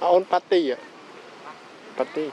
Our own party, yeah? Party.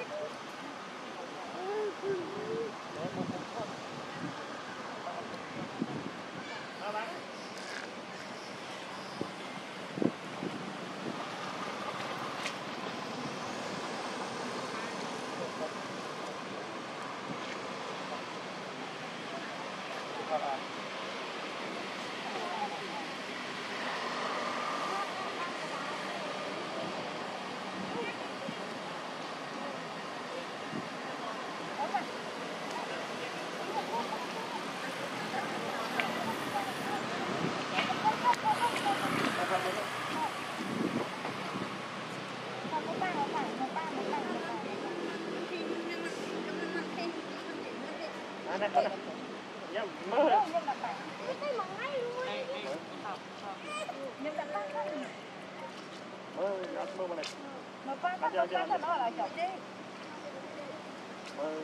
Mơ,